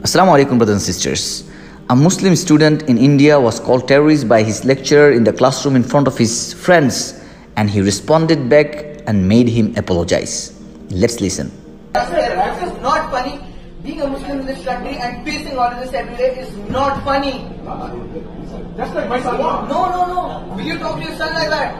Assalamu alaikum brothers and sisters. A Muslim student in India was called terrorist by his lecturer in the classroom in front of his friends, and he responded back and made him apologize. Let's listen. That is not funny. Being a Muslim in this country and facing all of this every day is not funny. That's like my son. No. Will you talk to your son like that?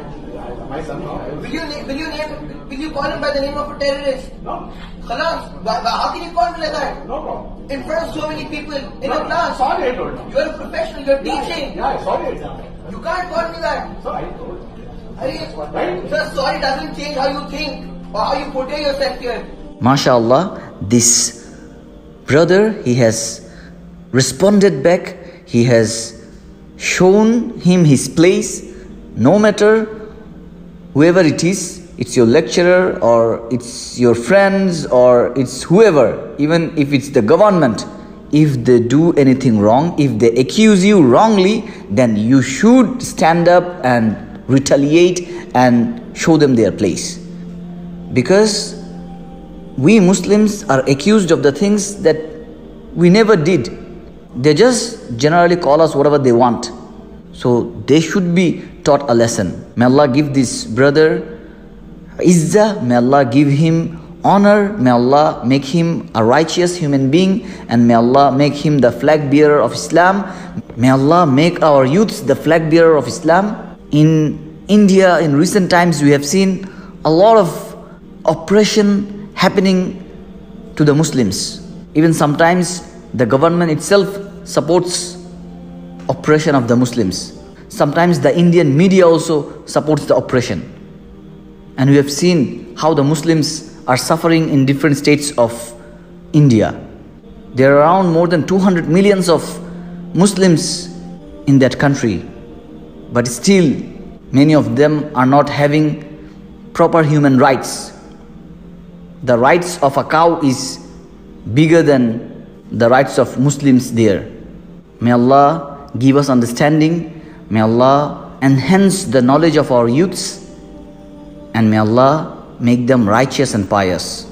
My son. Will you call him by the name of a terrorist? No. Khalas, how can you call him like that? No problem. In front of so many people in a class. Sorry, I told you. You are a professional. You are teaching. Yeah, sorry. You can't call me that. Sorry, I told you. Sir, sorry doesn't change how you think or how you portray yourself here. MashaAllah, this brother, he has responded back. He has shown him his place. No matter whoever it is, it's your lecturer or it's your friends or it's whoever, even if it's the government, if they do anything wrong, if they accuse you wrongly, then you should stand up and retaliate and show them their place, because we Muslims are accused of the things that we never did. They just generally call us whatever they want, so they should be taught a lesson. May Allah give this brother izzah, may Allah give him honor, may Allah make him a righteous human being, and may Allah make him the flag bearer of Islam. May Allah make our youths the flag bearer of Islam. In India, in recent times, we have seen a lot of oppression happening to the Muslims. Even sometimes the government itself supports oppression of the Muslims. Sometimes the Indian media also supports the oppression. And we have seen how the Muslims are suffering in different states of India. There are around more than 200 million of Muslims in that country. But still, many of them are not having proper human rights. The rights of a cow is bigger than the rights of Muslims there. May Allah give us understanding. May Allah enhance the knowledge of our youths. And may Allah make them righteous and pious.